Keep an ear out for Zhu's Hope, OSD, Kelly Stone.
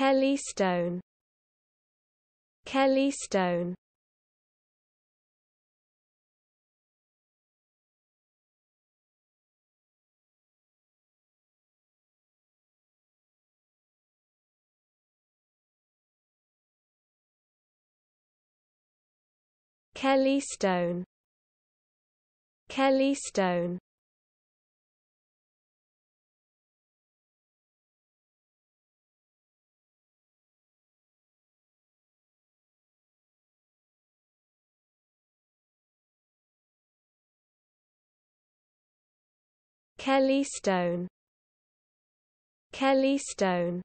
Kelly Stone. Kelly Stone. Kelly Stone. Kelly Stone. Kelly Stone. Kelly Stone.